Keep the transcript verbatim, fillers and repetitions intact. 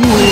Ooh.